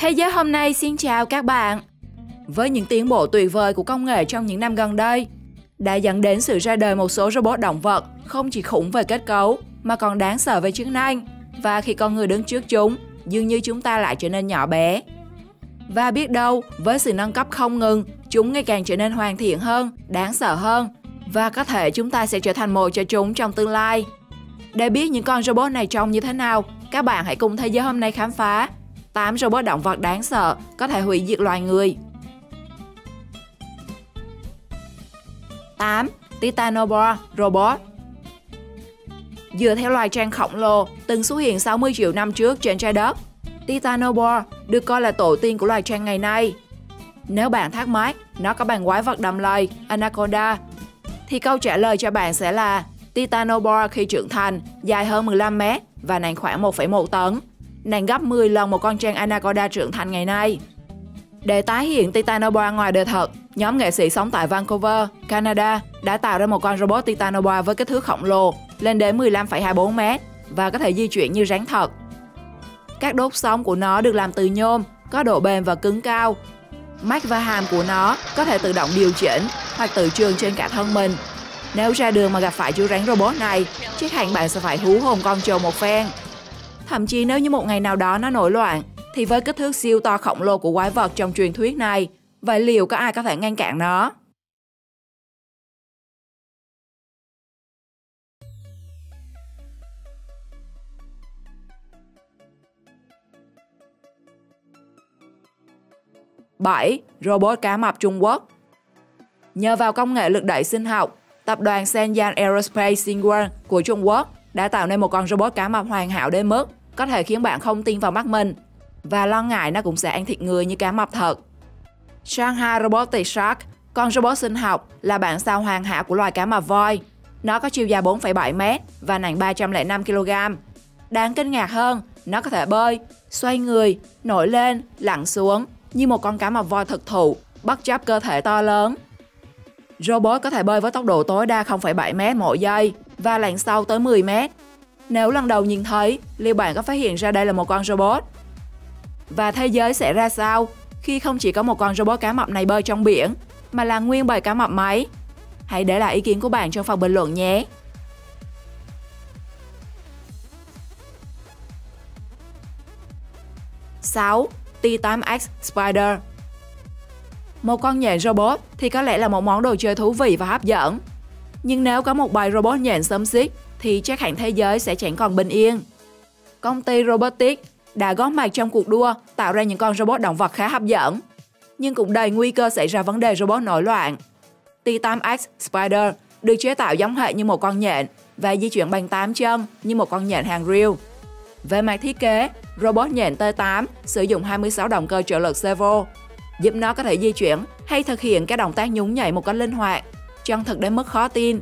Thế giới hôm nay xin chào các bạn. Với những tiến bộ tuyệt vời của công nghệ trong những năm gần đây, đã dẫn đến sự ra đời một số robot động vật không chỉ khủng về kết cấu mà còn đáng sợ về chức năng, và khi con người đứng trước chúng, dường như chúng ta lại trở nên nhỏ bé. Và biết đâu, với sự nâng cấp không ngừng, chúng ngày càng trở nên hoàn thiện hơn, đáng sợ hơn, và có thể chúng ta sẽ trở thành mồi cho chúng trong tương lai. Để biết những con robot này trông như thế nào, các bạn hãy cùng Thế giới hôm nay khám phá 8 robot động vật đáng sợ có thể hủy diệt loài người. 8. Titanoboa Robot. Dựa theo loài trang khổng lồ từng xuất hiện 60 triệu năm trước trên trái đất, Titanoboa được coi là tổ tiên của loài trang ngày nay. Nếu bạn thắc mắc nó có bằng quái vật đầm lầy Anaconda, thì câu trả lời cho bạn sẽ là Titanoboa khi trưởng thành dài hơn 15 m và nặng khoảng 1,1 tấn, nặng gấp 10 lần một con trang Anaconda trưởng thành ngày nay. Để tái hiện Titanoboa ngoài đời thật, nhóm nghệ sĩ sống tại Vancouver, Canada đã tạo ra một con robot Titanoboa với kích thước khổng lồ lên đến 15,24 m và có thể di chuyển như rắn thật. Các đốt sống của nó được làm từ nhôm, có độ bền và cứng cao. Mắt và hàm của nó có thể tự động điều chỉnh hoặc tự trường trên cả thân mình. Nếu ra đường mà gặp phải chú rắn robot này, chắc hẳn bạn sẽ phải hú hồn con trâu một phen. Thậm chí nếu như một ngày nào đó nó nổi loạn, thì với kích thước siêu to khổng lồ của quái vật trong truyền thuyết này, vậy liệu có ai có thể ngăn cản nó? 7. Robot cá mập Trung Quốc. Nhờ vào công nghệ lực đẩy sinh học, tập đoàn Xianyang Aerospace Singapore của Trung Quốc đã tạo nên một con robot cá mập hoàn hảo đến mức có thể khiến bạn không tin vào mắt mình, và lo ngại nó cũng sẽ ăn thịt người như cá mập thật. Shanghai Robot Shark, con robot sinh học, là bản sao hoàn hảo của loài cá mập voi. Nó có chiều dài 4,7 m và nặng 305 kg. Đáng kinh ngạc hơn, nó có thể bơi, xoay người, nổi lên, lặn xuống như một con cá mập voi thực thụ, bất chấp cơ thể to lớn. Robot có thể bơi với tốc độ tối đa 0,7 m mỗi giây và lặn sâu tới 10 m. Nếu lần đầu nhìn thấy, liệu bạn có phát hiện ra đây là một con robot? Và thế giới sẽ ra sao khi không chỉ có một con robot cá mập này bơi trong biển, mà là nguyên bầy cá mập máy? Hãy để lại ý kiến của bạn trong phần bình luận nhé! 6. T-8X Spider. Một con nhện robot thì có lẽ là một món đồ chơi thú vị và hấp dẫn. Nhưng nếu có một bầy robot nhện xâm xít, thì chắc hẳn thế giới sẽ chẳng còn bình yên. Công ty Robotics đã góp mặt trong cuộc đua tạo ra những con robot động vật khá hấp dẫn, nhưng cũng đầy nguy cơ xảy ra vấn đề robot nổi loạn. T-8X Spider được chế tạo giống hệ như một con nhện và di chuyển bằng 8 chân như một con nhện hàng rìu. Về mặt thiết kế, robot nhện T8 sử dụng 26 động cơ trợ lực servo, giúp nó có thể di chuyển hay thực hiện các động tác nhún nhảy một cách linh hoạt, chân thực đến mức khó tin.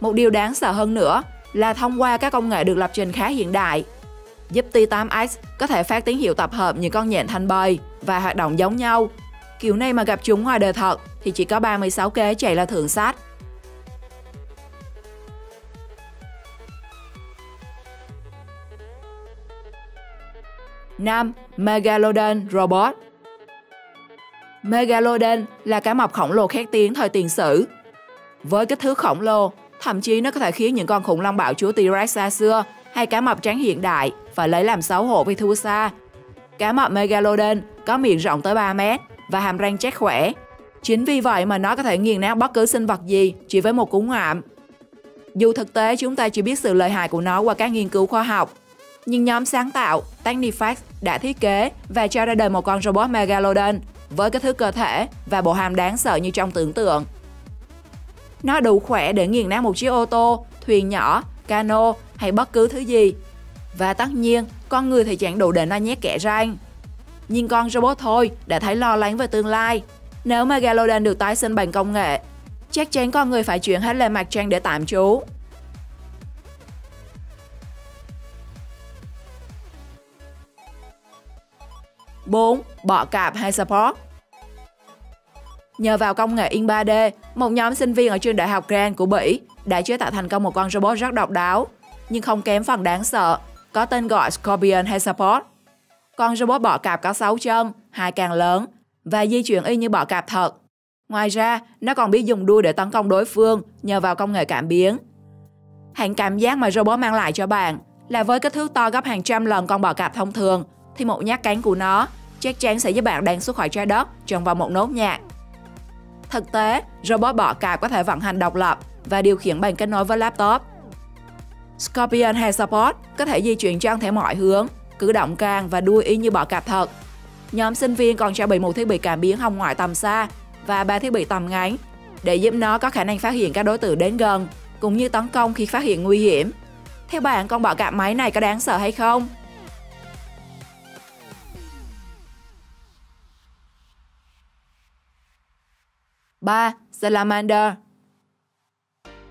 Một điều đáng sợ hơn nữa là thông qua các công nghệ được lập trình khá hiện đại, giúp T8X có thể phát tín hiệu tập hợp những con nhện thành bầy và hoạt động giống nhau. Kiểu này mà gặp chúng ngoài đời thật thì chỉ có 36 kế chạy là thượng sách. 5. Megalodon Robot. Megalodon là cá mập khổng lồ khét tiếng thời tiền sử. Với kích thước khổng lồ, thậm chí nó có thể khiến những con khủng long bạo chúa T-Rex xa xưa hay cá mập trắng hiện đại phải lấy làm xấu hổ vì thua xa. Cá mập Megalodon có miệng rộng tới 3 m và hàm răng chắc khỏe. Chính vì vậy mà nó có thể nghiền nát bất cứ sinh vật gì chỉ với một cú ngậm. Dù thực tế chúng ta chỉ biết sự lợi hại của nó qua các nghiên cứu khoa học, nhưng nhóm sáng tạo Tanifax đã thiết kế và cho ra đời một con robot Megalodon với kích thước cơ thể và bộ hàm đáng sợ như trong tưởng tượng. Nó đủ khỏe để nghiền nát một chiếc ô tô, thuyền nhỏ, cano hay bất cứ thứ gì. Và tất nhiên, con người thì chẳng đủ để nó nhét kẽ răng. Nhưng con robot thôi đã thấy lo lắng về tương lai. Nếu Megalodon được tái sinh bằng công nghệ, chắc chắn con người phải chuyển hết lên mặt trăng để tạm trú. 4. Bọ cạp hay Spot. Nhờ vào công nghệ in 3D, một nhóm sinh viên ở trường đại học Ghent của Bỉ đã chế tạo thành công một con robot rất độc đáo, nhưng không kém phần đáng sợ, có tên gọi Scorpion hay Spot. con robot bọ cạp có 6 chân, hai càng lớn và di chuyển y như bọ cạp thật. Ngoài ra, nó còn biết dùng đuôi để tấn công đối phương nhờ vào công nghệ cảm biến. Hàng cảm giác mà robot mang lại cho bạn là với kích thước to gấp hàng trăm lần con bọ cạp thông thường thì một nhát cánh của nó chắc chắn sẽ giúp bạn đánh xuất khỏi trái đất trong vòng một nốt nhạc. Thực tế, robot bọ cạp có thể vận hành độc lập và điều khiển bằng kết nối với laptop. Scorpion hay Spot có thể di chuyển trong theo mọi hướng, cử động càng và đuôi y như bọ cạp thật. Nhóm sinh viên còn trang bị một thiết bị cảm biến hồng ngoại tầm xa và 3 thiết bị tầm ngắn để giúp nó có khả năng phát hiện các đối tượng đến gần cũng như tấn công khi phát hiện nguy hiểm. Theo bạn, con bọ cạp máy này có đáng sợ hay không? Ba. Salamander.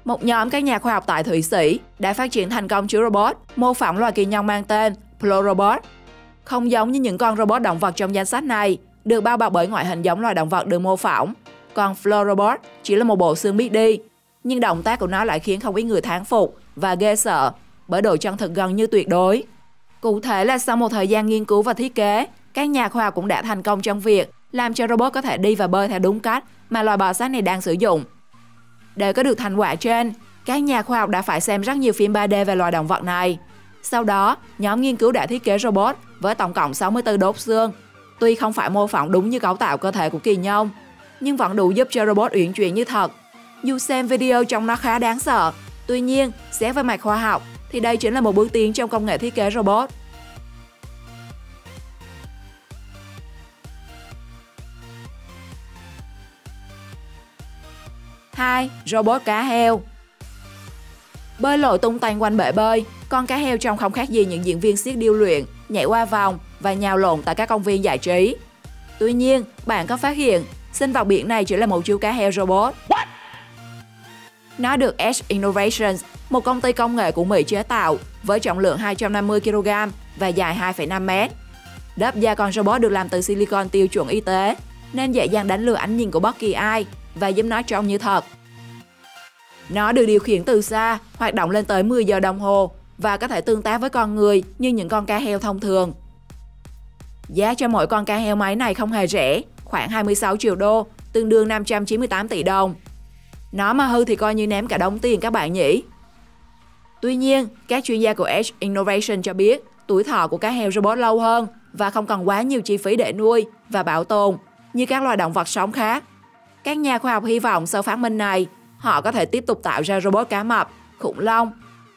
Một nhóm các nhà khoa học tại Thụy Sĩ đã phát triển thành công chú robot mô phỏng loài kỳ nhân mang tên Florobot. Không giống như những con robot động vật trong danh sách này, được bao bọc bởi ngoại hình giống loài động vật được mô phỏng, còn Florobot chỉ là một bộ xương biết đi. Nhưng động tác của nó lại khiến không ít người thán phục và ghê sợ bởi độ chân thực gần như tuyệt đối. Cụ thể là sau một thời gian nghiên cứu và thiết kế, các nhà khoa học cũng đã thành công trong việc làm cho robot có thể đi và bơi theo đúng cách mà loài bò sát này đang sử dụng. Để có được thành quả trên, các nhà khoa học đã phải xem rất nhiều phim 3D về loài động vật này. Sau đó, nhóm nghiên cứu đã thiết kế robot với tổng cộng 64 đốt xương. Tuy không phải mô phỏng đúng như cấu tạo cơ thể của kỳ nhông, nhưng vẫn đủ giúp cho robot uyển chuyển như thật. Dù xem video trong nó khá đáng sợ, tuy nhiên, xét về mặt khoa học thì đây chính là một bước tiến trong công nghệ thiết kế robot. 2. Robot cá heo. Bơi lội tung tăng quanh bể bơi, con cá heo trông không khác gì những diễn viên siếc điêu luyện, nhảy qua vòng và nhào lộn tại các công viên giải trí. Tuy nhiên, bạn có phát hiện sinh vật biển này chỉ là một chú cá heo robot. Nó được Edge Innovations, một công ty công nghệ của Mỹ chế tạo với trọng lượng 250 kg và dài 2,5 m. Lớp da con robot được làm từ silicon tiêu chuẩn y tế nên dễ dàng đánh lừa ánh nhìn của bất kỳ ai và giúp nó trông như thật. Nó được điều khiển từ xa, hoạt động lên tới 10 giờ đồng hồ và có thể tương tác với con người như những con cá heo thông thường. Giá cho mỗi con cá heo máy này không hề rẻ, khoảng 26 triệu đô, tương đương 598 tỷ đồng. Nó mà hư thì coi như ném cả đống tiền các bạn nhỉ. Tuy nhiên, các chuyên gia của Edge Innovation cho biết tuổi thọ của cá heo robot lâu hơn và không cần quá nhiều chi phí để nuôi và bảo tồn như các loài động vật sống khác. Các nhà khoa học hy vọng sau phát minh này, họ có thể tiếp tục tạo ra robot cá mập, khủng long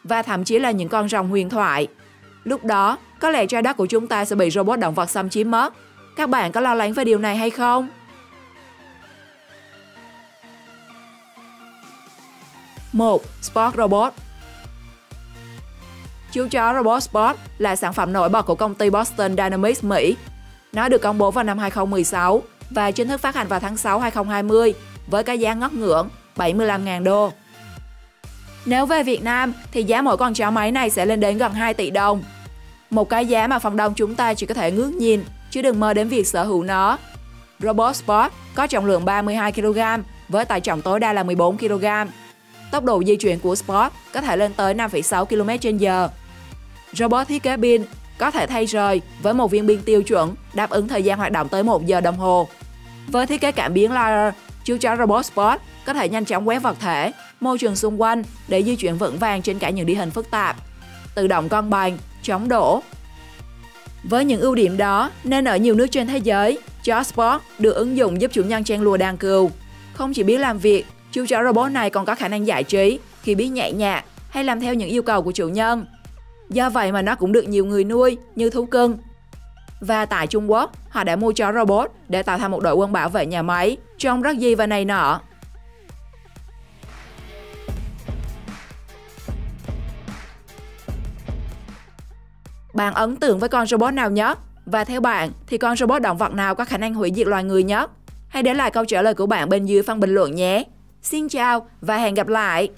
và thậm chí là những con rồng huyền thoại. Lúc đó, có lẽ trái đất của chúng ta sẽ bị robot động vật xâm chiếm mất. Các bạn có lo lắng về điều này hay không? 1. Spot Robot. Chú chó robot Spot là sản phẩm nổi bật của công ty Boston Dynamics Mỹ. Nó được công bố vào năm 2016 và chính thức phát hành vào tháng 6 2020 với cái giá ngất ngưỡng 75.000 đô. Nếu về Việt Nam thì giá mỗi con chó máy này sẽ lên đến gần 2 tỷ đồng. Một cái giá mà phần đông chúng ta chỉ có thể ngước nhìn chứ đừng mơ đến việc sở hữu nó. Robot Spot có trọng lượng 32 kg với tải trọng tối đa là 14 kg. Tốc độ di chuyển của Spot có thể lên tới 5,6 km/h. Robot thiết kế pin có thể thay rời với một viên pin tiêu chuẩn đáp ứng thời gian hoạt động tới 1 giờ đồng hồ. Với thiết kế cảm biến laser, chú chó robot Spot có thể nhanh chóng quét vật thể, môi trường xung quanh để di chuyển vững vàng trên cả những địa hình phức tạp, tự động cân bằng, chống đổ. Với những ưu điểm đó, nên ở nhiều nước trên thế giới, chó Spot được ứng dụng giúp chủ nhân chăn lùa đàn cừu. Không chỉ biết làm việc, chú chó robot này còn có khả năng giải trí khi biết nhẹ nhàng hay làm theo những yêu cầu của chủ nhân. Do vậy mà nó cũng được nhiều người nuôi như thú cưng. Và tại Trung Quốc, họ đã mua chó robot để tạo thành một đội quân bảo vệ nhà máy, trông rất gì và này nọ. 3. Ấn tượng với con robot nào nhất? Và theo bạn thì con robot động vật nào có khả năng hủy diệt loài người nhất? Hãy để lại câu trả lời của bạn bên dưới phần bình luận nhé. Xin chào và hẹn gặp lại!